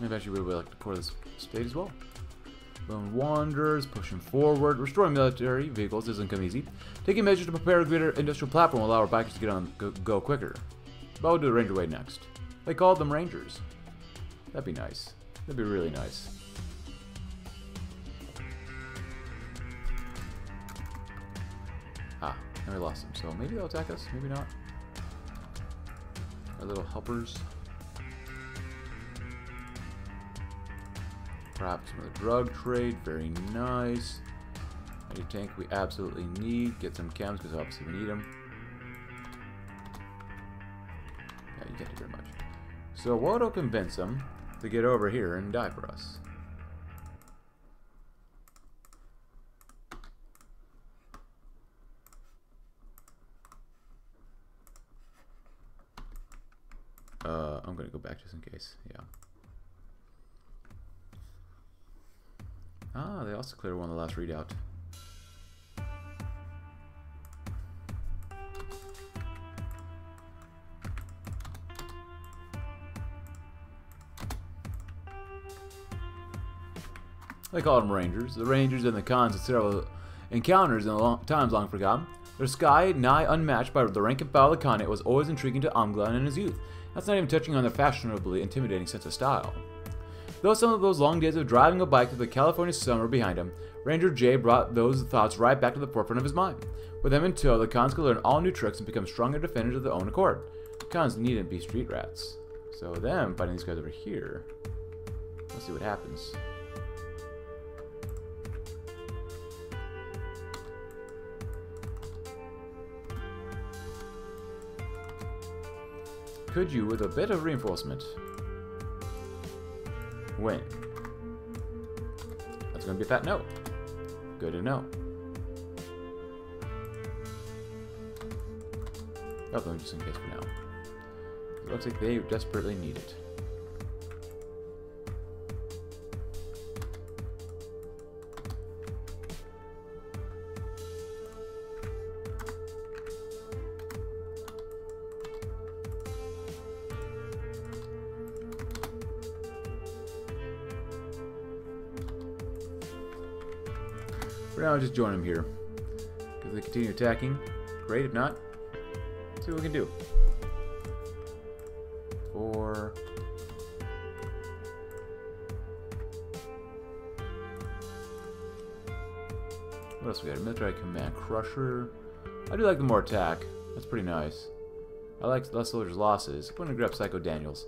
Eventually, we would like to core this state as well. Lone Wanderers, pushing forward. Restoring military vehicles doesn't come easy. Taking measures to prepare a greater industrial platform will allow our bikers to get on go quicker. But we'll do the Ranger Way next. They called them Rangers. That'd be nice. That'd be really nice. Ah, and we lost them. So maybe they'll attack us, maybe not. Our little helpers. Perhaps some of the drug trade, very nice. Any tank we absolutely need. Get some cams because obviously we need them. Yeah, you can't do very much. So Waldo convinced them to get over here and die for us. I'm gonna go back just in case. Yeah. Ah, they also cleared one of the last readout. They called them Rangers. The Rangers and the Khans had several encounters in times long forgotten. Their sky nigh unmatched by the rank and file of the Khanate was always intriguing to Amgalan in his youth. That's not even touching on their fashionably intimidating sense of style. Though some of those long days of driving a bike through the California summer behind him, Ranger Jay brought those thoughts right back to the forefront of his mind. With them in tow, the Khans could learn all new tricks and become stronger defenders of their own accord. The Khans needn't be street rats. So them fighting these guys over here. Let's see what happens. Could you, with a bit of reinforcement, win? That's gonna be a fat no. Good to know. Oh, them just in case for now. It looks like they desperately need it. For now, I'll just join them here. Because they continue attacking. Great, if not, let's see what we can do. 4. What else we got? Military Command Crusher. I do like the more attack. That's pretty nice. I like less soldiers' losses. I'm gonna grab Psycho Daniels.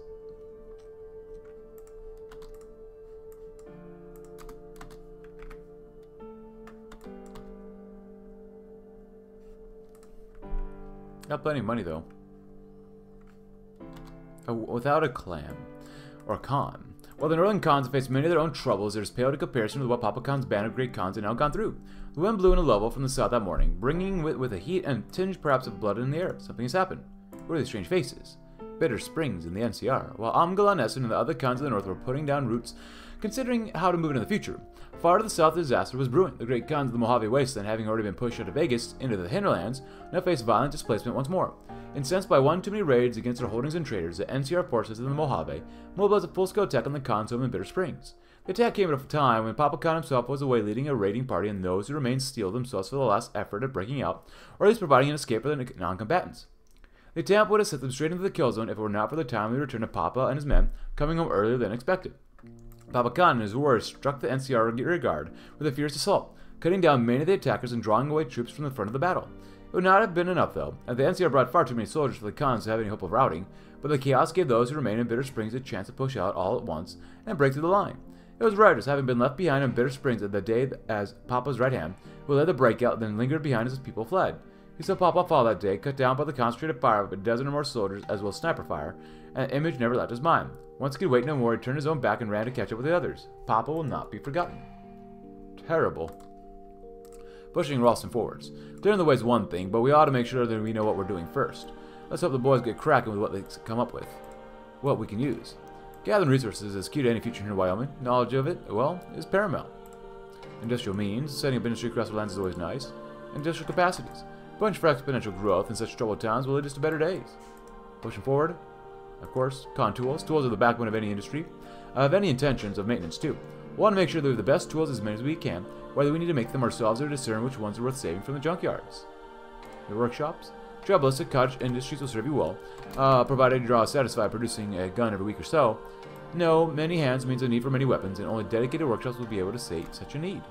Not plenty of money though. Without a clan or Khan. While the Northern Khans faced many of their own troubles, it is pale to comparison with what Papa Khan's band of great Khans had now gone through. The wind blew in a level from the south that morning, bringing with a heat and a tinge perhaps of blood in the air. Something has happened. What are these strange faces? Bitter Springs in the NCR. While Amgalan, Esen, and the other Khans of the north were putting down roots, considering how to move into the future. Far to the south, the disaster was brewing. The great Khans of the Mojave Wasteland, having already been pushed out of Vegas into the hinterlands, now faced violent displacement once more. Incensed by one too many raids against their holdings and traders, the NCR forces in the Mojave mobilized a full-scale attack on the Khans home in Bitter Springs. The attack came at a time when Papa Khan himself was away leading a raiding party, and those who remained steeled themselves for the last effort at breaking out, or at least providing an escape for the non-combatants. The attack would have sent them straight into the kill zone if it were not for the timely return of Papa and his men, coming home earlier than expected. Papa Khan and his warriors struck the NCR rearguard with a fierce assault, cutting down many of the attackers and drawing away troops from the front of the battle. It would not have been enough, though, and the NCR brought far too many soldiers for the Khans to have any hope of routing, but the chaos gave those who remained in Bitter Springs a chance to push out all at once and break through the line. It was rioters, having been left behind in Bitter Springs at the day as Papa's right hand, who led the breakout and then lingered behind as his people fled. He saw Papa fall that day, cut down by the concentrated fire of a dozen or more soldiers, as well as sniper fire, and an image never left his mind. Once he could wait no more, he turned his own back and ran to catch up with the others. Papa will not be forgotten. Terrible. Pushing Ralston forwards. Clearing the way is one thing, but we ought to make sure that we know what we're doing first. Let's hope the boys get cracking with what they come up with. What we can use. Gathering resources is key to any future here in Wyoming. Knowledge of it, well, is paramount. Industrial means. Setting up industry across the lands is always nice. Industrial capacities. Bunch for exponential growth in such troubled times will lead us to better days. Pushing forward. Of course, Khan tools. Tools are the backbone of any industry. Of any intentions of maintenance, too. We want to make sure that we have the best tools, as many as we can, whether we need to make them ourselves or discern which ones are worth saving from the junkyards. The workshops. Tribalistic cottage industries will serve you well, provided you are satisfied producing a gun every week or so. No, many hands means a need for many weapons, and only dedicated workshops will be able to sate such a need.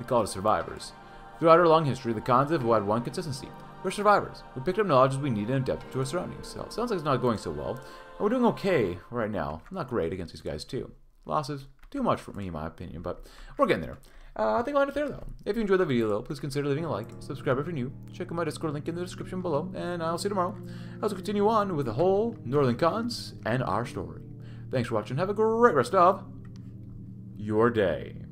We call it survivors. Throughout our long history, the Khans have had one consistency. We're survivors. We picked up knowledge as we need and adapt to our surroundings. So it sounds like it's not going so well. And we're doing okay right now. Not great against these guys, too. Losses, too much for me, in my opinion, but we're getting there. I think I'll end it there, though. If you enjoyed the video, though, please consider leaving a like, subscribe if you're new, check out my Discord link in the description below, and I'll see you tomorrow as we continue on with the whole Northern Khans and our story. Thanks for watching. Have a great rest of your day.